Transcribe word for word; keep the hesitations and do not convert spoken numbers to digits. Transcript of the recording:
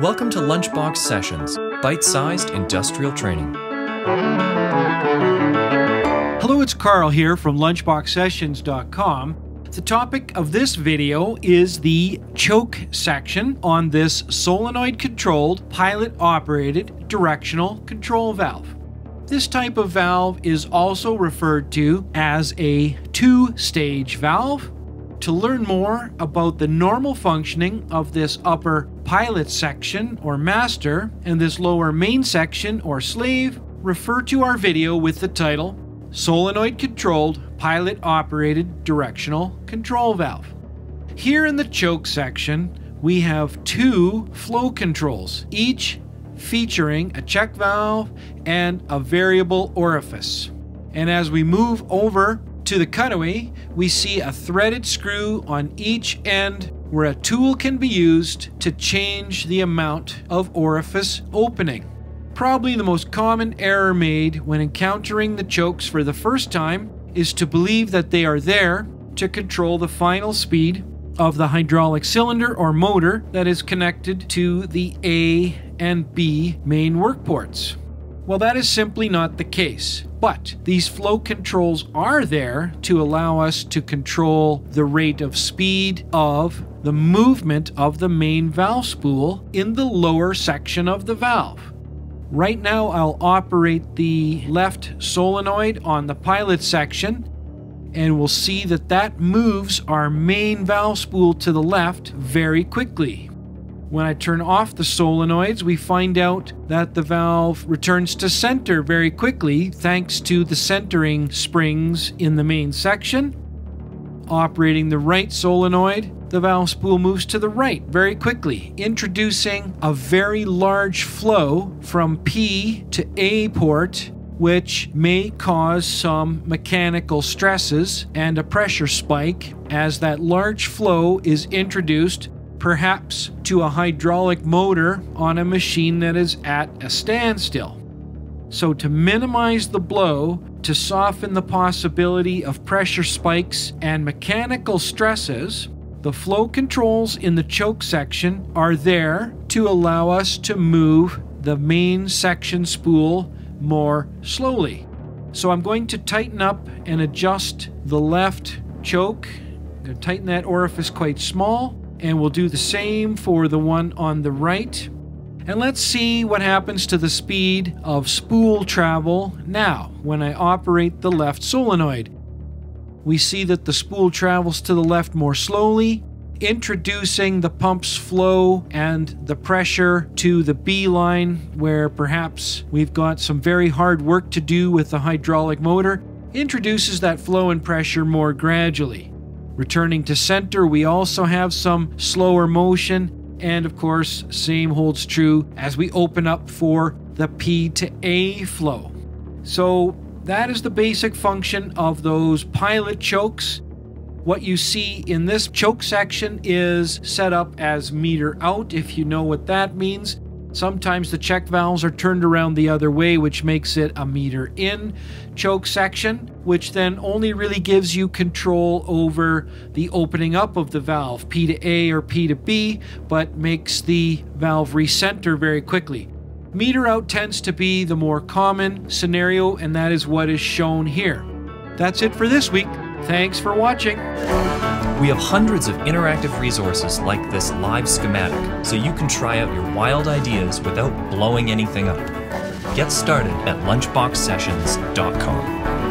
Welcome to Lunchbox Sessions, bite-sized industrial training. Hello, it's Carl here from lunchbox sessions dot com. The topic of this video is the choke section on this solenoid controlled, pilot operated directional control valve. This type of valve is also referred to as a two-stage valve. To learn more about the normal functioning of this upper pilot section or master and this lower main section or slave, refer to our video with the title Solenoid Controlled Pilot Operated Directional Control Valve. Here in the choke section, we have two flow controls, each featuring a check valve and a variable orifice. And as we move over to the cutaway, we see a threaded screw on each end where a tool can be used to change the amount of orifice opening. Probably the most common error made when encountering the chokes for the first time is to believe that they are there to control the final speed of the hydraulic cylinder or motor that is connected to the A and B main work ports. Well, that is simply not the case, but these flow controls are there to allow us to control the rate of speed of the movement of the main valve spool in the lower section of the valve. Right now, I'll operate the left solenoid on the pilot section, and we'll see that that moves our main valve spool to the left very quickly. When I turn off the solenoids, we find out that the valve returns to center very quickly thanks to the centering springs in the main section. Operating the right solenoid, the valve spool moves to the right very quickly, introducing a very large flow from P to A port, which may cause some mechanical stresses and a pressure spike as that large flow is introduced, perhaps to a hydraulic motor on a machine that is at a standstill. So to minimize the blow, to soften the possibility of pressure spikes and mechanical stresses, the flow controls in the choke section are there to allow us to move the main section spool more slowly. So I'm going to tighten up and adjust the left choke. I'm going to tighten that orifice quite small. And we'll do the same for the one on the right. And let's see what happens to the speed of spool travel now when I operate the left solenoid. We see that the spool travels to the left more slowly, introducing the pump's flow and the pressure to the B line, where perhaps we've got some very hard work to do with the hydraulic motor, introduces that flow and pressure more gradually. Returning to center, we also have some slower motion, and of course, same holds true as we open up for the P to A flow. So that is the basic function of those pilot chokes. What you see in this choke section is set up as meter out, if you know what that means. Sometimes the check valves are turned around the other way, which makes it a meter in choke section, which then only really gives you control over the opening up of the valve, P to A or P to B, but makes the valve recenter very quickly. Meter out tends to be the more common scenario, and that is what is shown here. That's it for this week. Thanks for watching. We have hundreds of interactive resources like this live schematic, so you can try out your wild ideas without blowing anything up. Get started at lunchbox sessions dot com.